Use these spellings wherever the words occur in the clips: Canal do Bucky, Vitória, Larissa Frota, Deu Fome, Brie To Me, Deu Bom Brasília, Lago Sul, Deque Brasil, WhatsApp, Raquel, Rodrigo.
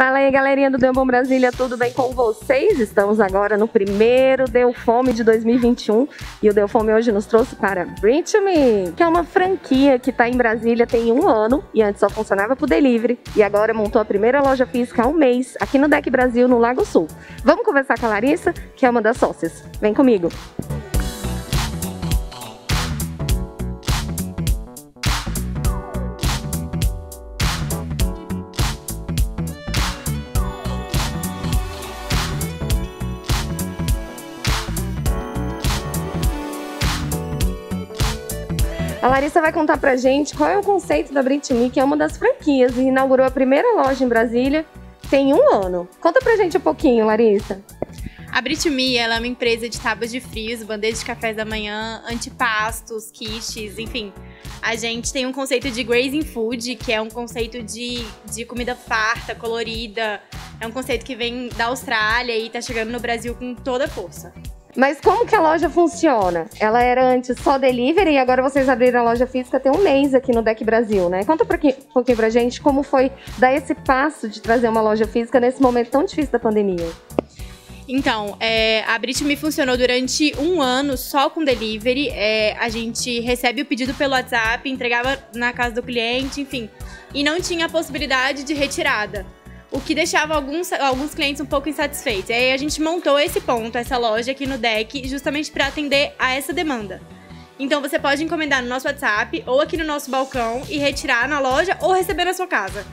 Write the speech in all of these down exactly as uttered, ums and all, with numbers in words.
Fala aí, galerinha do Deu Bom Brasília, tudo bem com vocês? Estamos agora no primeiro Deu Fome de dois mil e vinte e um e o Deu Fome hoje nos trouxe para Brie To Me, que é uma franquia que está em Brasília tem um ano e antes só funcionava por delivery e agora montou a primeira loja física há um mês aqui no Deque Brasil, no Lago Sul. Vamos conversar com a Larissa, que é uma das sócias. Vem comigo! A Larissa vai contar pra gente qual é o conceito da Brie To Me, que é uma das franquias e inaugurou a primeira loja em Brasília tem um ano. Conta pra gente um pouquinho, Larissa. A Brie To Me, ela é uma empresa de tábuas de frios, bandeja de cafés da manhã, antipastos, kits, enfim. A gente tem um conceito de grazing food, que é um conceito de, de comida farta, colorida. É um conceito que vem da Austrália e tá chegando no Brasil com toda a força. Mas como que a loja funciona? Ela era antes só delivery e agora vocês abriram a loja física tem um mês aqui no Deque Brasil, né? Conta um pouquinho pra gente como foi dar esse passo de trazer uma loja física nesse momento tão difícil da pandemia. Então, é, a Brie To Me funcionou durante um ano só com delivery. É, a gente recebe o pedido pelo WhatsApp, entregava na casa do cliente, enfim. E não tinha a possibilidade de retirada, o que deixava alguns, alguns clientes um pouco insatisfeitos. E aí a gente montou esse ponto, essa loja aqui no Deque, justamente para atender a essa demanda. Então você pode encomendar no nosso WhatsApp ou aqui no nosso balcão e retirar na loja ou receber na sua casa.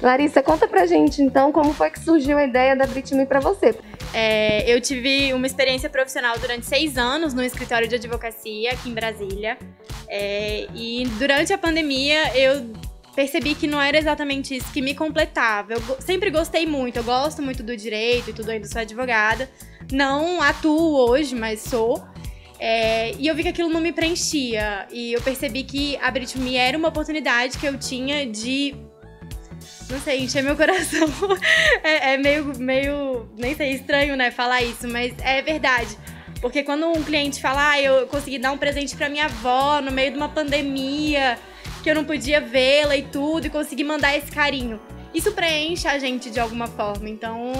Larissa, conta pra gente então como foi que surgiu a ideia da Brie To Me pra você. É, eu tive uma experiência profissional durante seis anos no escritório de advocacia aqui em Brasília. É, e durante a pandemia eu percebi que não era exatamente isso que me completava. Eu sempre gostei muito, eu gosto muito do direito e tudo, ainda sou advogada. Não atuo hoje, mas sou. É, e eu vi que aquilo não me preenchia. E eu percebi que a Brie To Me era uma oportunidade que eu tinha de... Não sei, encher meu coração. É, é meio, meio... Nem sei, estranho, né, falar isso, mas é verdade. Porque quando um cliente fala, ah, eu consegui dar um presente pra minha avó no meio de uma pandemia, que eu não podia vê-la e tudo, e conseguir mandar esse carinho. Isso preenche a gente de alguma forma, então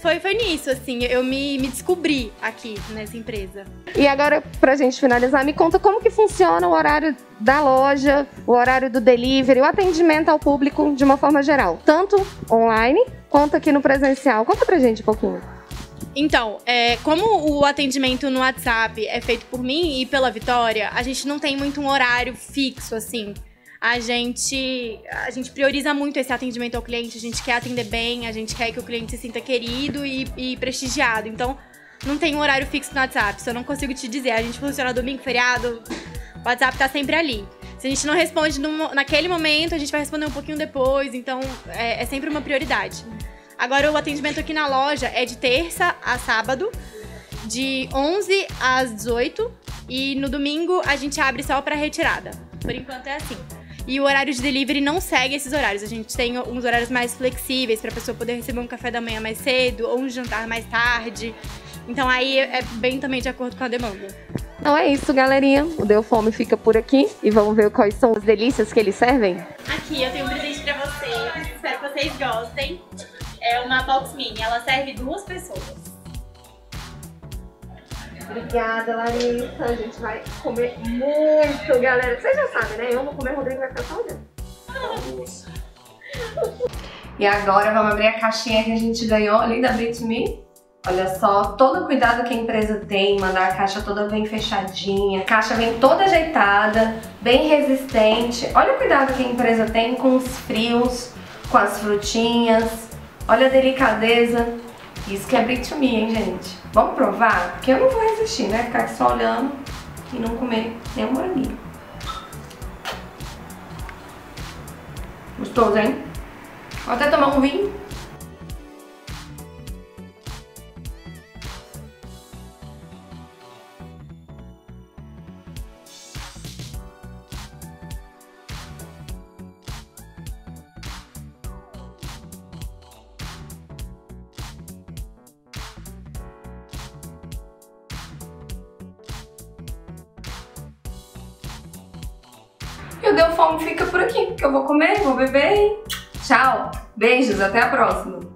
foi, foi nisso, assim, eu me, me descobri aqui nessa empresa. E agora, pra gente finalizar, me conta como que funciona o horário da loja, o horário do delivery, o atendimento ao público de uma forma geral, tanto online quanto aqui no presencial. Conta pra gente um pouquinho. Então, é, como o atendimento no WhatsApp é feito por mim e pela Vitória, a gente não tem muito um horário fixo, assim. A gente, a gente prioriza muito esse atendimento ao cliente, a gente quer atender bem, a gente quer que o cliente se sinta querido e, e prestigiado. Então, não tem um horário fixo no WhatsApp, isso eu não consigo te dizer. A gente funciona domingo, feriado, o WhatsApp tá sempre ali. Se a gente não responde no, naquele momento, a gente vai responder um pouquinho depois, então é, é sempre uma prioridade. Agora, o atendimento aqui na loja é de terça a sábado, de onze às dezoito, e no domingo a gente abre só para retirada. Por enquanto é assim. E o horário de delivery não segue esses horários. A gente tem uns horários mais flexíveis para a pessoa poder receber um café da manhã mais cedo ou um jantar mais tarde. Então aí é bem também de acordo com a demanda. Então é isso, galerinha. O Deu Fome fica por aqui e vamos ver quais são as delícias que eles servem. Aqui eu tenho um presente para vocês. Espero que vocês gostem. É uma box mini, ela serve duas pessoas. Obrigada, Larissa. A gente vai comer muito, galera. Vocês já sabem, né? Eu vou comer, o Rodrigo vai ficar só olhando. E agora vamos abrir a caixinha que a gente ganhou ali da Brie To Me. Olha só, todo o cuidado que a empresa tem, mandar a caixa toda bem fechadinha, a caixa vem toda ajeitada, bem resistente. Olha o cuidado que a empresa tem com os frios, com as frutinhas. Olha a delicadeza, isso que é Brie To Me, hein, gente? Vamos provar? Porque eu não vou resistir, né? Ficar aqui só olhando e não comer nenhum moranguinho. Gostoso, hein? Vou até tomar um vinho. E o Deu Fome fica por aqui, que eu vou comer, vou beber e tchau! Beijos, até a próxima!